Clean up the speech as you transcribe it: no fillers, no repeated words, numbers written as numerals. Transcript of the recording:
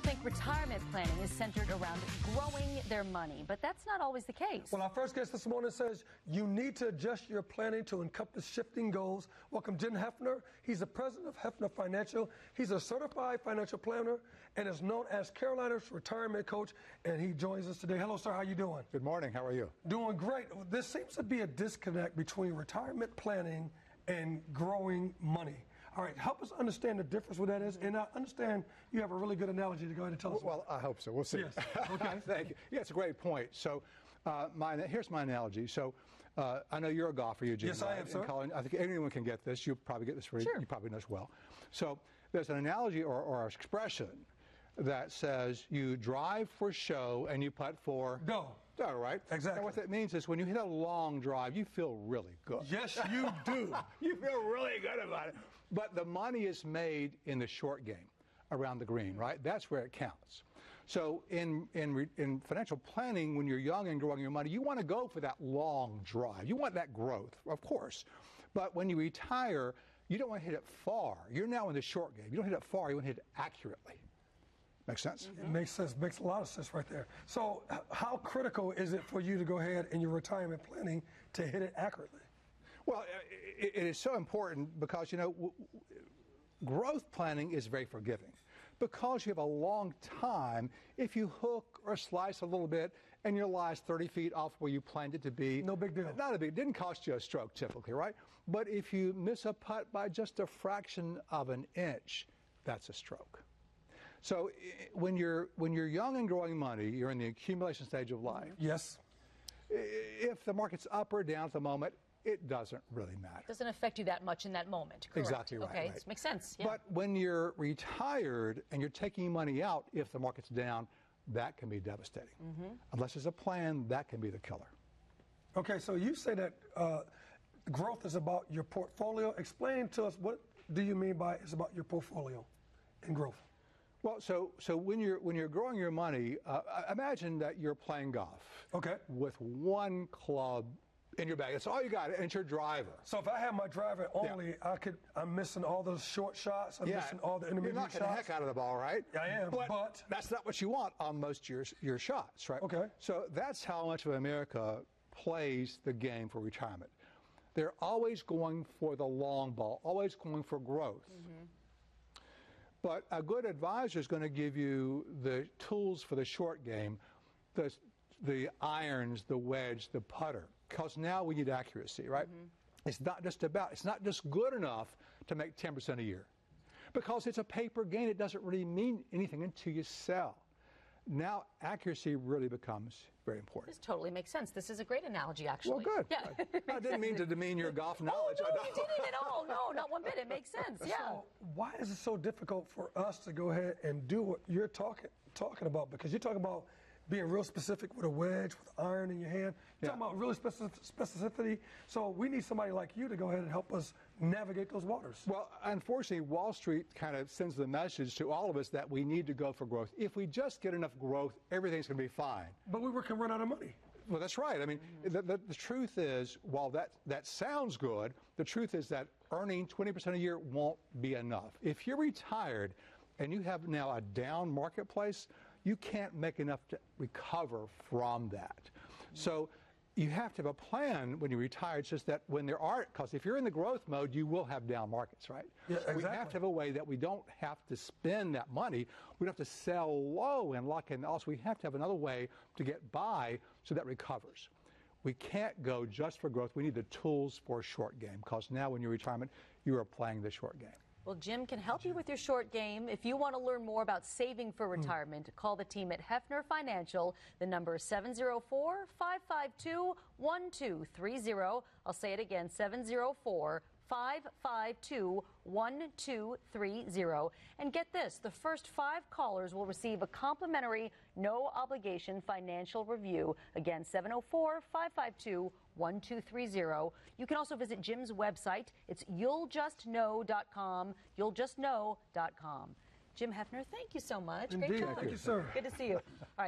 people think retirement planning is centered around growing their money, but that's not always the case. Well, our first guest this morning says you need to adjust your planning to encompass shifting goals. Welcome Jim Heafner. He's the president of Heafner Financial. He's a certified financial planner and is known as Carolina's retirement coach, and he joins us today. Hello, sir. How you doing? Good morning. How are you? Doing great. This seems to be a disconnect between retirement planning and growing money. All right, help us understand the difference what that is, and I understand you have a really good analogy to go ahead and tell us. Well, I hope so. We'll see. Yes. Okay. Thank you. Yeah, it's a great point. So, here's my analogy. So, I know you're a golfer, Eugene. Yes, right? I am, sir. Colin, I think anyone can get this. You probably get this for sure. You probably know this well. So, there's an analogy or expression that says you drive for show and you putt for go. All right. Exactly. And what that means is when you hit a long drive, you feel really good. Yes, you do. You feel really good about it. But the money is made in the short game around the green, right? That's where it counts. So in financial planning, when you're young and growing your money, you want to go for that long drive. You want that growth, of course. But when you retire, you don't want to hit it far. You're now in the short game. You don't hit it far. You want to hit it accurately. Makes sense? Mm-hmm. It makes sense. Makes a lot of sense right there. So how critical is it for you to go ahead in your retirement planning to hit it accurately? Well, it is so important because, you know, growth planning is very forgiving because you have a long time. If you hook or slice a little bit and your lie's 30 feet off where you planned it to be, no big deal. Not a big deal. Didn't cost you a stroke typically, right? But if you miss a putt by just a fraction of an inch, that's a stroke. So when you're young and growing money, you're in the accumulation stage of life. Yes. If the market's up or down at the moment, it doesn't really matter. It doesn't affect you that much in that moment. Correct. Exactly right. Okay, right. This makes sense. Yeah. But when you're retired and you're taking money out, if the market's down, that can be devastating. Mm-hmm. Unless there's a plan, that can be the killer. Okay, so you say that growth is about your portfolio. Explain to us, what do you mean by it's about your portfolio and growth? Well, so when you're growing your money, imagine that you're playing golf. Okay. With one club in your bag. That's all you got, and it's your driver. So if I have my driver only, yeah. I'm missing all those short shots. I'm missing all the intermediate shots. You're knocking the heck out of the ball, right? I am. But that's not what you want on most your shots, right? Okay. So that's how much of America plays the game for retirement. They're always going for the long ball, always going for growth. Mm-hmm. But a good advisor is going to give you the tools for the short game, the irons, the wedge, the putter, because now we need accuracy, right? Mm-hmm. It's not just good enough to make 10% a year, because it's a paper gain. It doesn't really mean anything until you sell. Now accuracy really becomes very important. This totally makes sense. This is a great analogy, actually. Well, good. Yeah. I didn't mean to demean your golf knowledge. Oh, no, you didn't at all. No, not one bit. It makes sense. Yeah. So why is it so difficult for us to go ahead and do what you're talking about? Because you're talking about being real specific with a wedge, with iron in your hand. You're talking about really specificity. So we need somebody like you to go ahead and help us navigate those waters. Well, unfortunately, Wall Street kind of sends the message to all of us that we need to go for growth. If we just get enough growth, everything's going to be fine. But we can run out of money. Well, that's right. I mean, the truth is, while that sounds good, the truth is that earning 20% a year won't be enough. If you're retired and you have now a down marketplace, you can't make enough to recover from that. So you have to have a plan when you retire. It's just that when there are, because if you're in the growth mode, you will have down markets, right? Yeah, exactly. We have to have a way that we don't have to spend that money. We don't have to sell low and lock in. Also, we have to have another way to get by so that recovers. We can't go just for growth. We need the tools for short game, because now when you're in retirement, you are playing the short game. Well, Jim can help you with your short game. If you want to learn more about saving for retirement, call the team at Heafner Financial. The number is 704-552-1230. I'll say it again, 704-552-1230. And get this, the first 5 callers will receive a complimentary, no-obligation financial review. Again, 704-552-1230. You can also visit Jim's website. It's you'lljustknow.com, you'ljustknow.com. Jim Heafner, thank you so much. Indeed. Great job. Thank you, sir. Good to see you. All right.